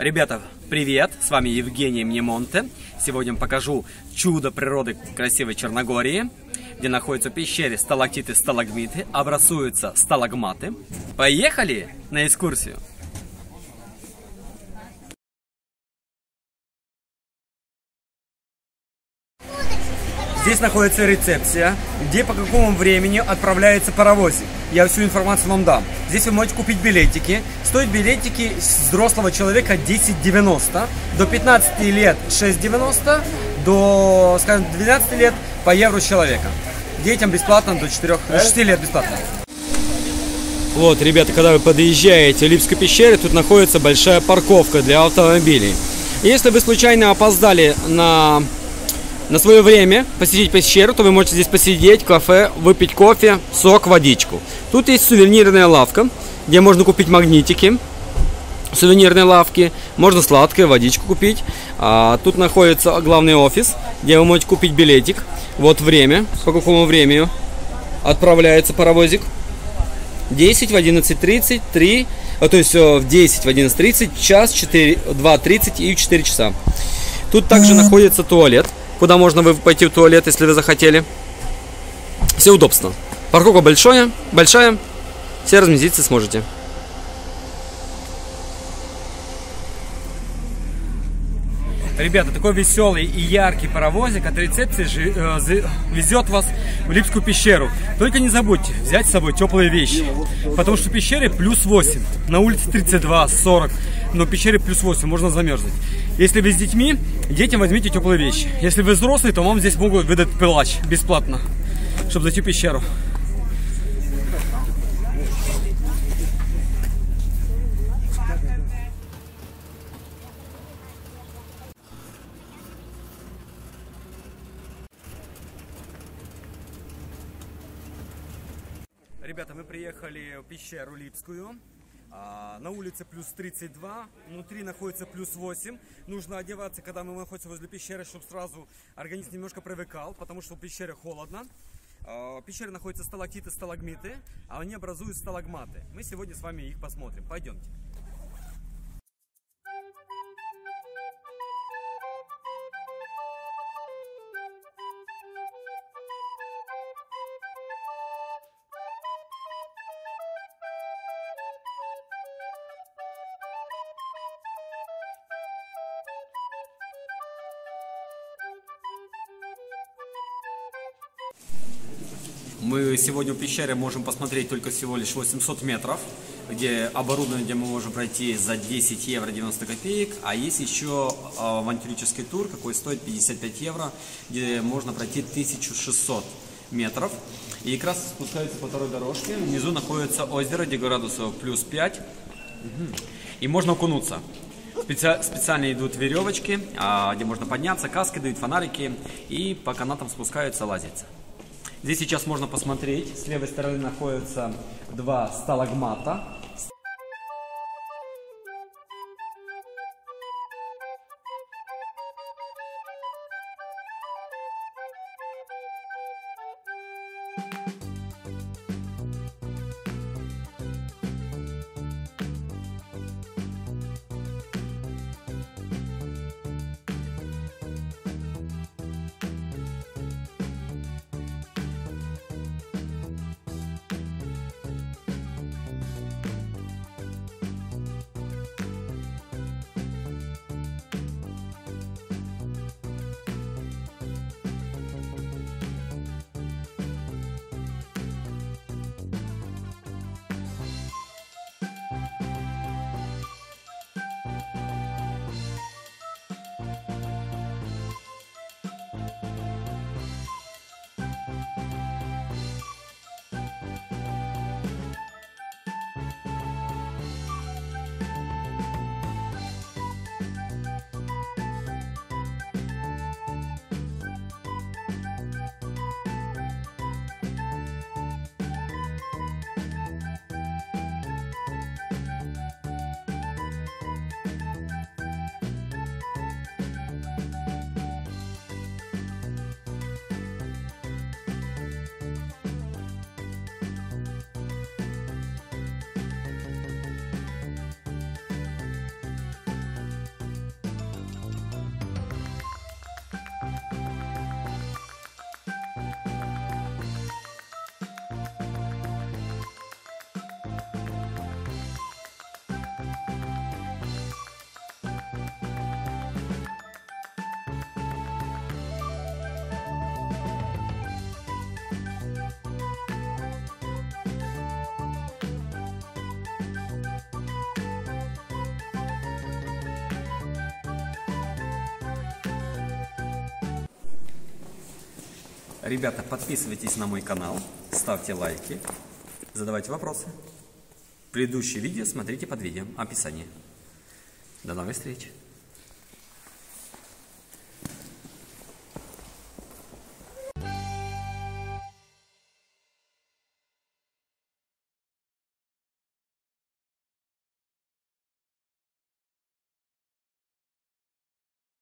Ребята, привет! С вами Евгений Мнемонте. Сегодня покажу чудо природы красивой Черногории, где находятся пещеры, сталактиты, сталагмиты, образуются сталагматы. Поехали на экскурсию! Здесь находится рецепция, где по какому времени отправляется паровозик. Я всю информацию вам дам. Здесь вы можете купить билетики. Стоят билетики взрослого человека 10,90. До 15 лет 6,90. До, скажем, 12 лет по евро человека. Детям бесплатно до 6 лет бесплатно. Вот, ребята, когда вы подъезжаете в Липской пещере, тут находится большая парковка для автомобилей. Если вы случайно опоздали на свое время посетить пещеру, то вы можете здесь посидеть, кафе, выпить кофе, сок, водичку. Тут есть сувенирная лавка, где можно купить магнитики, сувенирные лавки, можно сладкое, водичку купить. Тут находится главный офис, где вы можете купить билетик. Вот время, по какому времени отправляется паровозик. 10 в 11:30, 3, то есть в 10 в 11:30, час, 4, 2:30 и 4 часа. Тут также находится туалет, куда можно пойти в туалет, если вы захотели. Все удобства. Парковка большая, все разместиться сможете. Ребята, такой веселый и яркий паровозик от рецепции везет вас в Липскую пещеру. Только не забудьте взять с собой теплые вещи, потому что в пещере плюс 8, на улице 32, 40, но в пещере плюс 8, можно замерзнуть. Если вы с детьми, детям возьмите теплые вещи. Если вы взрослые, то вам здесь могут выдать пилач бесплатно, чтобы зайти в пещеру. Ребята, мы приехали в пещеру Липскую, на улице плюс 32, внутри находится плюс 8. Нужно одеваться, когда мы находимся возле пещеры, чтобы сразу организм немножко привыкал, потому что в пещере холодно. В пещере находятся сталактиты, сталагмиты, а они образуют сталагматы. Мы сегодня с вами их посмотрим. Пойдемте. Мы сегодня в пещере можем посмотреть только всего лишь 800 метров, где оборудование, где мы можем пройти за 10 евро 90 копеек, а есть еще авантюрический тур, какой стоит 55 евро, где можно пройти 1600 метров. И как раз спускаются по второй дорожке, внизу находится озеро, где градусов плюс 5, и можно окунуться. Специально идут веревочки, где можно подняться, каски дают, фонарики, и по канатам спускаются, лазятся. Здесь сейчас можно посмотреть, с левой стороны находятся два сталагмата. Ребята, подписывайтесь на мой канал, ставьте лайки, задавайте вопросы. Предыдущие видео смотрите под видео, описание. До новых встреч!